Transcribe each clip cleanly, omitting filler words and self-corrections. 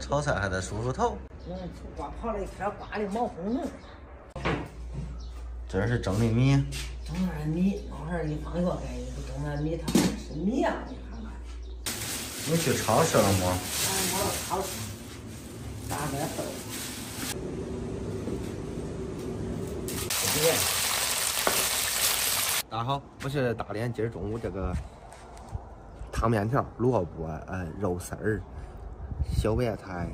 炒菜还得舒舒透。嗯，出瓜泡了一天，瓜的冒红了。这是整的米。整点米，弄点一放药干一个，整点米汤是米啊，你看看。你去超市了吗？我超市，大白豆。对。 大家好，我是大连。今儿中午这个汤面条、萝卜、肉丝儿、小白菜，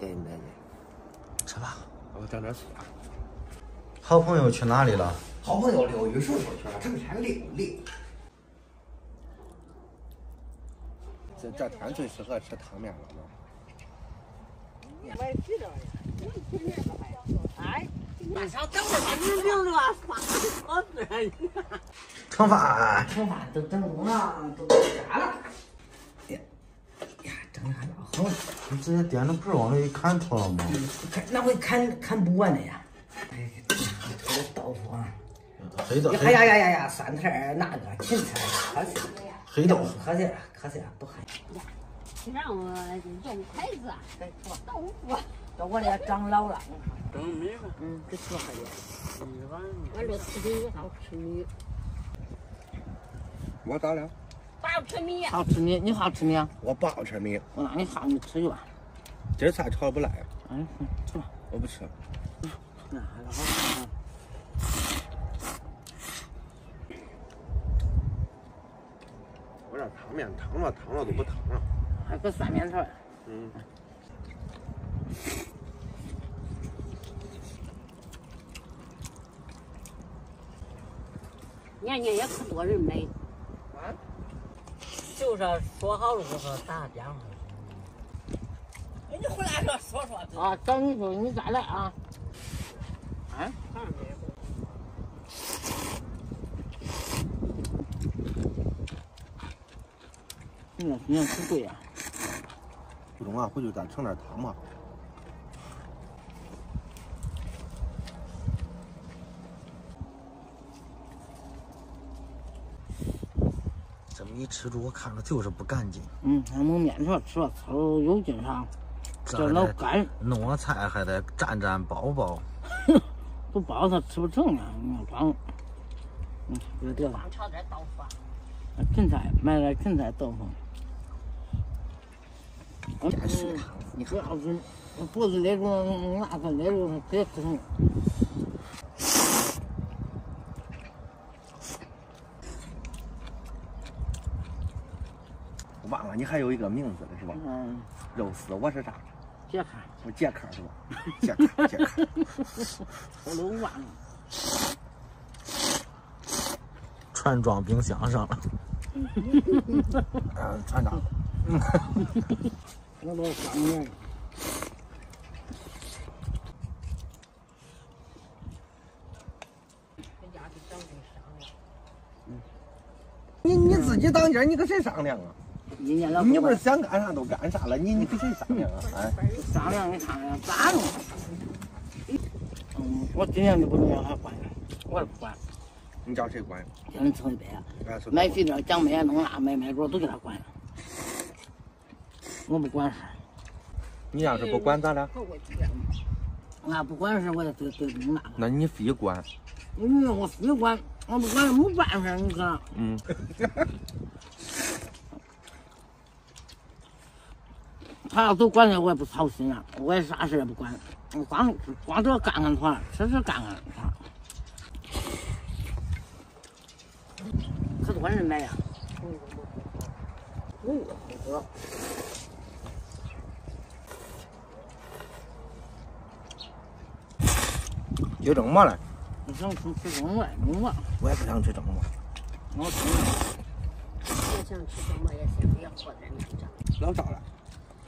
给你们来点，吃吧。我整点水啊。好朋友去哪里了？好朋友溜鱼市场去了，这天溜。这天最适合吃汤面了嘛。我也去了呀，我去那个还要哎。 晚上等会儿，你溜溜啊，好吃。盛饭，盛饭都整中了，都到家了。呀呀，整的还老好了。你直接点了不是往里砍脱了吗？那会砍不完的呀。哎，给我倒出啊。黑豆。哎呀呀呀呀！酸菜那个芹菜，可惜。黑豆。可惜，可惜，不黑。你让我用筷子啊，倒我。 这我俩长老了，长没了，嗯，这做好了。我老吃米，好吃米。我咋了？不好吃米。好吃米，你好吃米？我不好吃米。我让你好，你吃去吧。今儿菜炒不赖。嗯，吃吧。我不吃。那还好。我这汤面烫了都不烫了。还搁酸面条。嗯。 年年也可多人买，啊，就是说好了就是打电话。哎，你回来说说。啊，找你说你再来啊。啊？你那今年不贵呀？不中啊，回去再盛点汤吧。 一吃住我看着就是不干净。嗯，还没面条吃了，头有劲上，这老干。弄了菜还得蘸蘸包包，不包它吃不成啊！你光，嗯，有点了。炒点豆腐啊。芹菜，买点芹菜豆腐。点水汤，你不要是脖子勒住，那个勒住，别吃成。 忘了，你还有一个名字的是吧？嗯。肉丝，我是啥？杰克。我杰克是吧？杰克。我都忘了。串装冰箱上了。啊，串装。我都忘了。你自己当家，你跟谁商量啊？ 你不是想干啥都干啥了？你跟谁商量啊？哎，商量咋弄？嗯，我尽量就不弄他管，我也不管。你叫谁管？叫你村北啊！买肥料讲买弄啥买着都给他管了。我不管事。你要是不管咋了？俺不管事，我也得弄那个。那你非管？嗯，我非管，我不管没办法，你看。嗯。他要都管了，我也不操心了，我也啥事也不管，我光这干干他，吃干他。可多人买呀！嗯，好吃。有蒸馍嘞？你想吃蒸馍？蒸馍？我也不想吃蒸馍。我吃。我想吃蒸馍也行，也活着呢，老早了。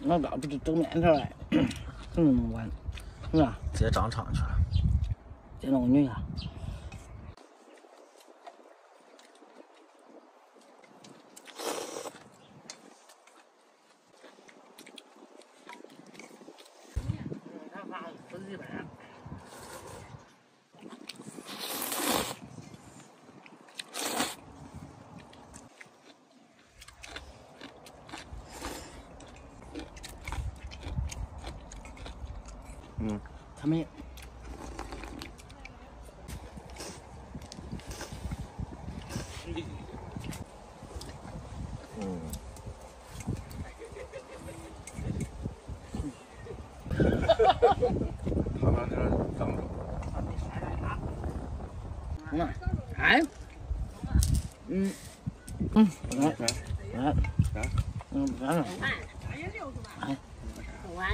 老早不是蒸面条嘞，怎么能管？是吧？直接上场去了，接弄女啊。嗯，他们。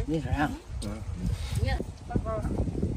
没事啊。嗯。你看，大包，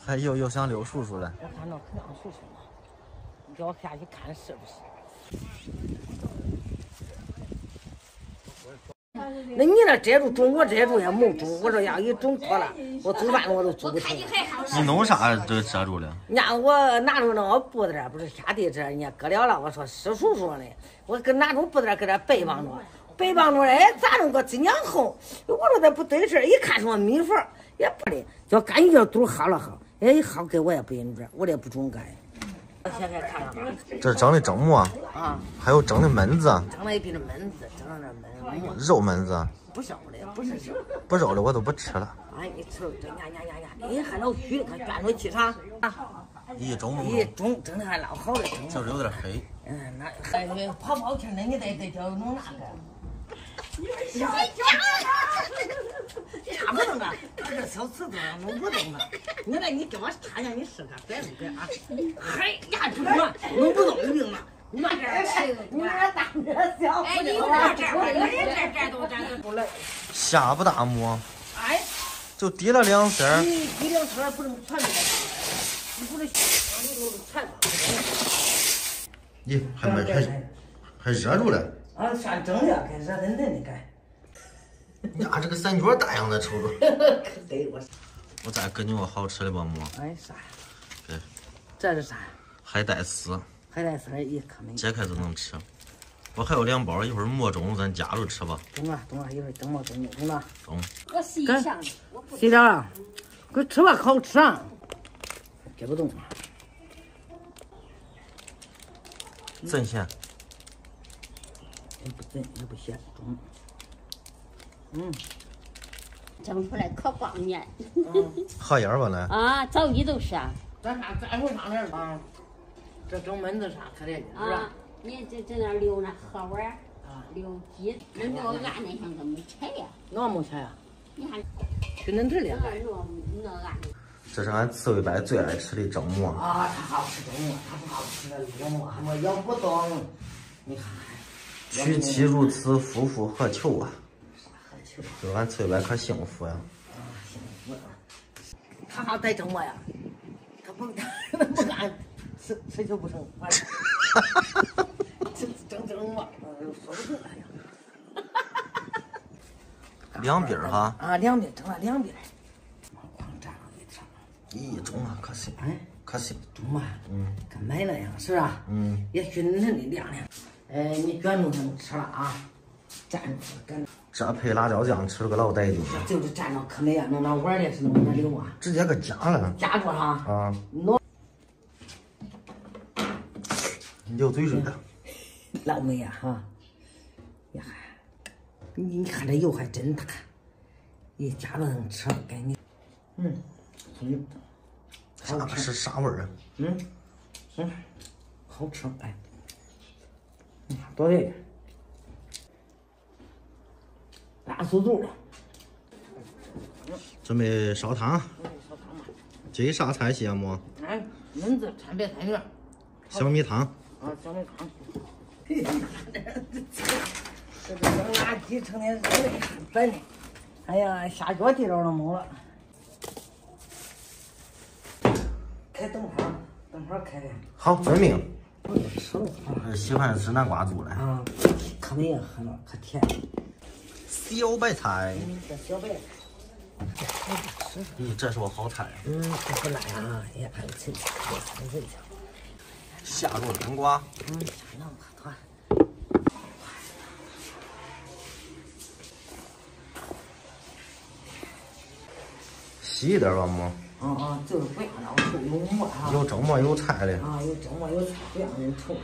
还又想刘叔叔了。我看到可像叔叔了，你叫我下去看是不是？那你那摘住种，我摘住也没种，我这样一种多了，我走半路我都走不成。你弄啥都遮住了？人家我拿着那个布子，不是沙地子，人家割了了。我说师叔说的，我跟拿着布子搁这背帮着。 北帮着哎，咋弄个几年后？我说这不对事儿，一看上米饭也不的，叫干一叫都哈了哈，哎，一哈给我也不认准，我也不中干。现在看了这长的蒸馍啊，还有蒸的焖子，蒸了一根焖子，蒸了那焖馍，肉焖子，不烧的，不是肉，不烧的我都不吃了。哎，一吃这呀，你还老虚，他卷着气肠啊，一中一中蒸的还老好的，就是有点黑。嗯，那还跑跑听的，你得叫弄那个。 差不多吧，这个小刺头弄不动吧？你来，你给我看一下，你试看，乖不乖啊？嗨呀，主嘛，弄不动你嘛，你把这，你把这大这小，哎，你把这，我这都来。下不大么？哎，就滴了两声。滴两声不能全滴，你不能全吧？你还没还热住了？ 啊，算蒸的，该热腾腾的干。呀，这个三角大样的瞅着。可得我再给你个好吃的吧，母。哎，啥呀？给。这是啥呀？海带丝。海带丝也可没。解开就能吃。我还有2包，一会儿磨中咱夹着吃吧。中了，中了，一会儿等磨中，中了。中。我洗一下。洗掉了，快吃吧，好吃啊。解不动。正鲜。 也不真也不咸，中。嗯，蒸出来可光面。好眼儿吧呢？啊，早一都是。咱上咱会上那儿吧？这蒸焖子啥可得劲是吧？你这那溜那河玩儿啊，溜鸡，那溜俺那上都没钱呀。那没钱呀？你看，去恁这了？那俺。这是俺刺猬白最爱吃的蒸馍。啊，他好吃蒸馍，他不好吃那馍，我咬不动。你看。 娶妻如此，夫复何求啊！就俺翠白可幸福呀！啊，幸福啊！他还在整我呀？他不敢吃就不成，完了，整我，说不出来呀！两边哈？啊，两边整了两边。光站上一上。咦，中啊，可惜，哎，可惜，中嘛，嗯，该买了呀，是吧？嗯，也许恁得晾晾。 哎，你卷住他们吃了啊！蘸着干，这配辣椒酱吃了个老带劲。就是蘸着可没啊，弄那碗的是弄那溜啊，直接给夹了。夹住哈啊！弄，流嘴水了。老美呀哈，呀，你看这油还真大，一夹着能吃，赶紧。嗯，啥是啥味儿啊？嗯嗯，好吃哎。 多对，拉速度了。准备烧汤。烧汤嘛。这啥菜系啊，么？哎，焖子掺白菜卷。小米汤。啊，小米汤。嘿嘿，这扔垃圾成天烦的。哎呀，下脚地道都没了。开灯泡，灯泡开的。好，遵命。 我吃了，喜欢吃南瓜煮的啊，可没喝了，可甜。小白菜，这小白菜。你这是我好惨呀、啊。嗯，不来啊，也安静一下，也安静一下。下入南瓜。嗯，弄吧，团。 细一点吧，妈。嗯嗯，就是不让老出油沫啊。有蒸馍有菜的。啊，有蒸馍有菜，不让人出。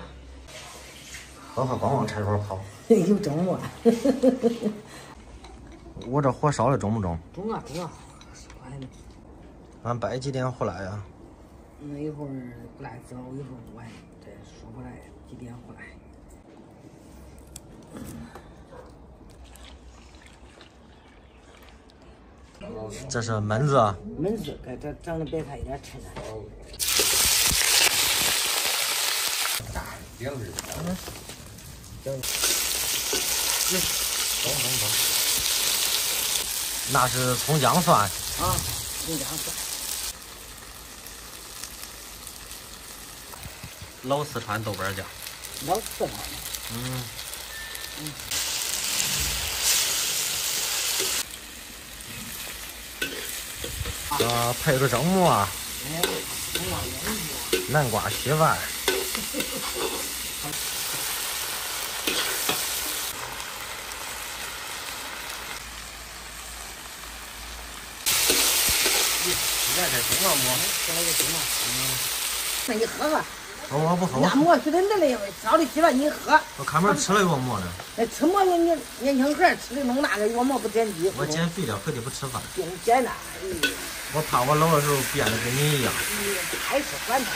呵呵，光往柴火跑。有蒸馍。我这火烧了中不中？中啊中啊，快了。俺白几点回来呀？那一会儿不来早，一会儿不晚，这说不来几点回来。这是焖子啊，焖子给这整的白菜一点吃呢。两根儿，嗯，那是葱姜蒜啊，葱姜蒜。老四川豆瓣酱。老四川。嗯。嗯。 配个蒸馍啊，南瓜稀饭。来点蒸馍，再来点蒸馍。那你喝吧。我不喝。那馍是恁的嘞，早的稀饭你喝。我看门吃了药馍呢。哎，吃馍你年轻孩吃的弄那个药馍不减肥。我减肥了，可就不吃饭。减哪？ 我怕我老的时候变得跟你一样。你还是管他。